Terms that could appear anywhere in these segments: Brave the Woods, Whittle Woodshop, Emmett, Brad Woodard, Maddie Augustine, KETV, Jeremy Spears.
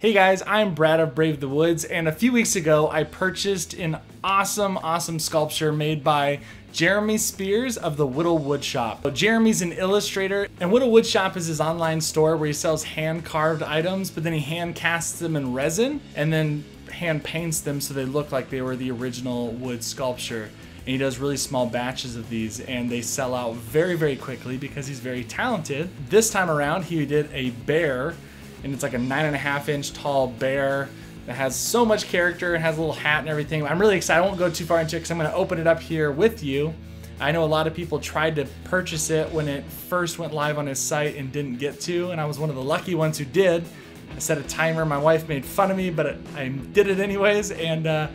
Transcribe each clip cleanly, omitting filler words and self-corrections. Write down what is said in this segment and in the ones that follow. Hey guys, I'm Brad of Brave the Woods, and a few weeks ago I purchased an awesome sculpture made by Jeremy Spears of the Whittle Woodshop. So Jeremy's an illustrator, and Whittle Woodshop is his online store where he sells hand-carved items, but then he hand-casts them in resin and then hand-paints them so they look like they were the original wood sculpture. And he does really small batches of these, and they sell out very quickly because he's very talented. This time around, he did a bear, and it's like a 9.5-inch tall bear that has so much character and has a little hat and everything. I'm really excited. I won't go too far into it because I'm going to open it up here with you. I know a lot of people tried to purchase it when it first went live on his site and didn't get to, and I was one of the lucky ones who did. I set a timer. My wife made fun of me, but I did it anyways, and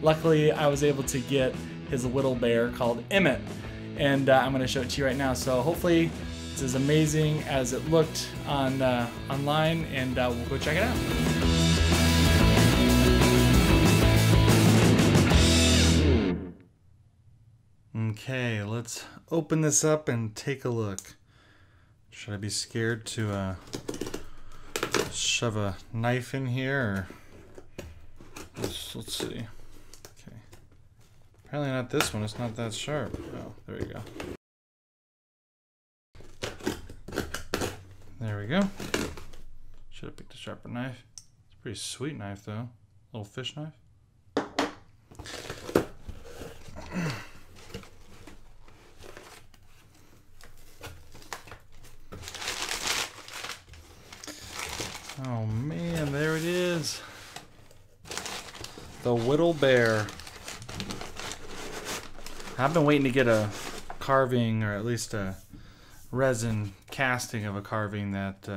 luckily I was able to get his little bear called Emmett, and I'm going to show it to you right now. So hopefully it's as amazing as it looked on online, and we'll go check it out. Okay, let's open this up and take a look. Should I be scared to shove a knife in here? Or let's see. Okay. Apparently not this one. It's not that sharp. Oh, there you go. There we go. Should have picked a sharper knife. It's a pretty sweet knife, though. Little fish knife. Oh man, there it is. The Whittle Bear. I've been waiting to get a carving, or at least a resin casting of a carving that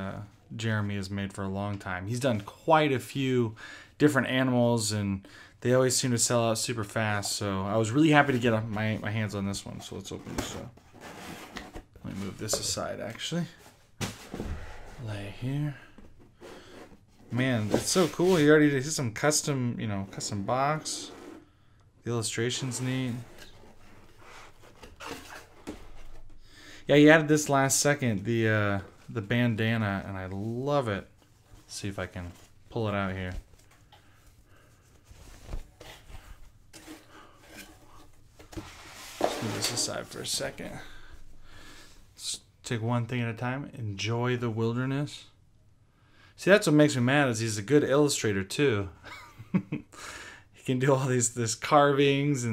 Jeremy has made for a long time. He's done quite a few different animals, and they always seem to sell out super fast, so I was really happy to get my hands on this one. So let's open this up. Let me move this aside, actually. Lay here. Man, it's so cool. He already did some custom, you know, custom box. The illustration's neat. Yeah, he added this last second, the bandana, and I love it. Let's see if I can pull it out here. Let's move this aside for a second. Let's take one thing at a time. Enjoy the wilderness. See, that's what makes me mad, is he's a good illustrator too. He can do all these carvings,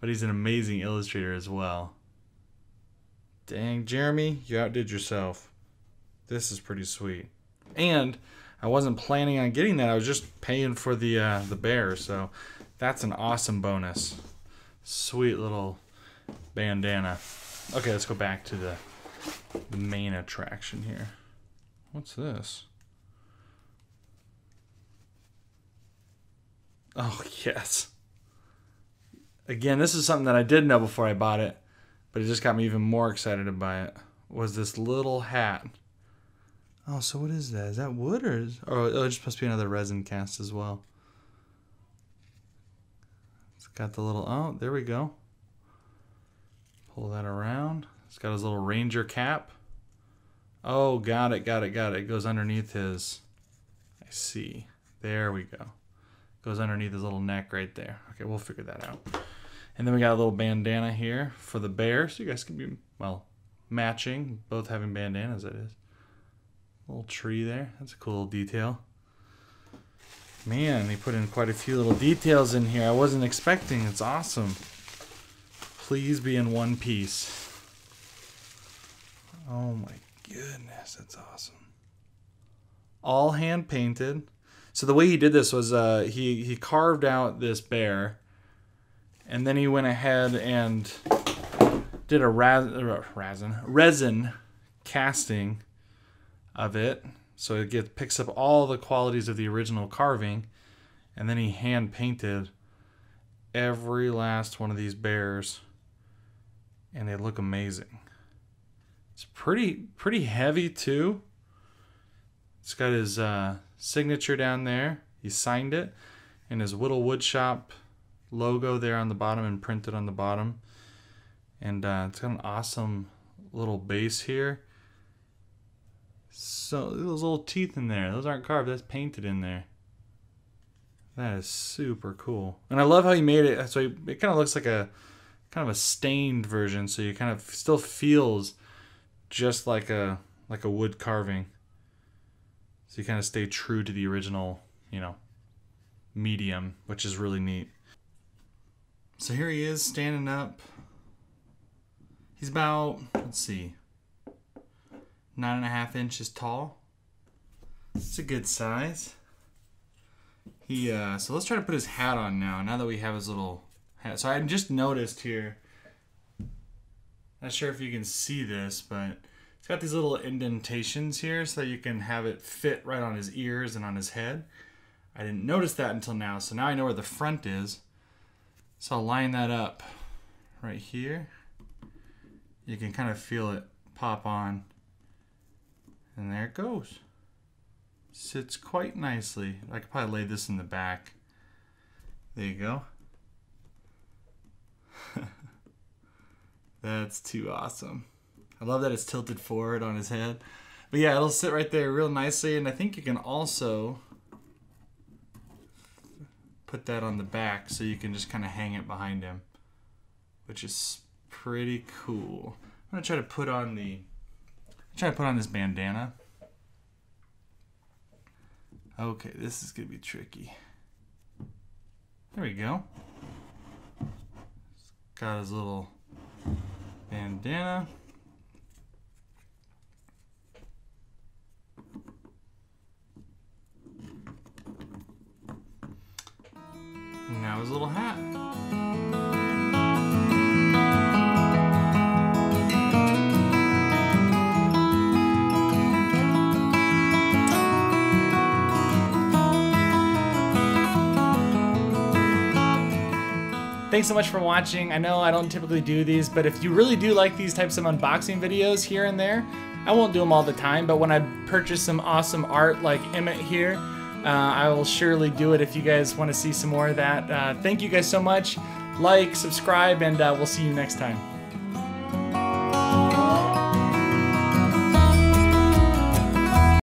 but he's an amazing illustrator as well. Dang, Jeremy, you outdid yourself. This is pretty sweet. And I wasn't planning on getting that. I was just paying for the bear, so that's an awesome bonus. Sweet little bandana. Okay, let's go back to the main attraction here. What's this? Oh, yes. Again, this is something that I did know before I bought it, but it just got me even more excited to buy it. Was this little hat. Oh, so what is that? Is that wood, or it's supposed to be another resin cast as well. It's got the little, oh, there we go. Pull that around. It's got his little ranger cap. Oh, got it. It goes underneath his, I see. There we go. Goes underneath his little neck right there. Okay, we'll figure that out. And then we got a little bandana here for the bear, so you guys can be, well, matching, both having bandanas, that is. Little tree there, that's a cool little detail. Man, they put in quite a few little details in here I wasn't expecting. It's awesome. Please be in one piece. Oh my goodness, that's awesome. All hand painted. So the way he did this was he carved out this bear, and then he went ahead and did a resin casting of it. So it picks up all the qualities of the original carving, and then he hand painted every last one of these bears, and they look amazing. It's pretty heavy too. It's got his signature down there. He signed it, and his Whittle Woodshop logo there on the bottom and printed on the bottom. And it's got an awesome little base here. So those little teeth in there, those aren't carved, that's painted in there. That is super cool. And I love how you made it, so it kind of looks like a kind of a stained version, so you kind of still feels just like a wood carving. So you kind of stay true to the original, you know, medium, which is really neat. So here he is standing up. He's about, let's see, 9.5 inches tall. It's a good size. He so let's try to put his hat on now that we have his little hat. So I just noticed here, not sure if you can see this, but it's got these little indentations here so that you can have it fit right on his ears and on his head. I didn't notice that until now, so now I know where the front is. So I'll line that up right here. You can kind of feel it pop on. And there it goes. Sits quite nicely. I could probably lay this in the back. There you go. That's too awesome. I love that it's tilted forward on his head. But yeah, it'll sit right there real nicely. And I think you can also put that on the back so you can just kind of hang it behind him, which is pretty cool. I'm gonna try to put on this bandana. Okay, this is gonna be tricky. There we go. He's got his little bandana. And now his little hat. Thanks so much for watching. I know I don't typically do these, but if you really do like these types of unboxing videos here and there, I won't do them all the time, but when I purchase some awesome art like Emmett here, I will surely do it if you guys want to see some more of that. Thank you guys so much. Like, subscribe, and we'll see you next time.